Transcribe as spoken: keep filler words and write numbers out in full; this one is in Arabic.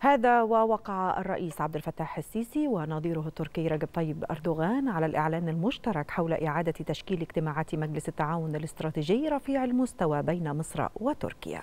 هذا ووقع الرئيس عبد الفتاح السيسي ونظيره التركي رجب طيب أردوغان على الإعلان المشترك حول إعادة تشكيل اجتماعات مجلس التعاون الاستراتيجي رفيع المستوى بين مصر وتركيا.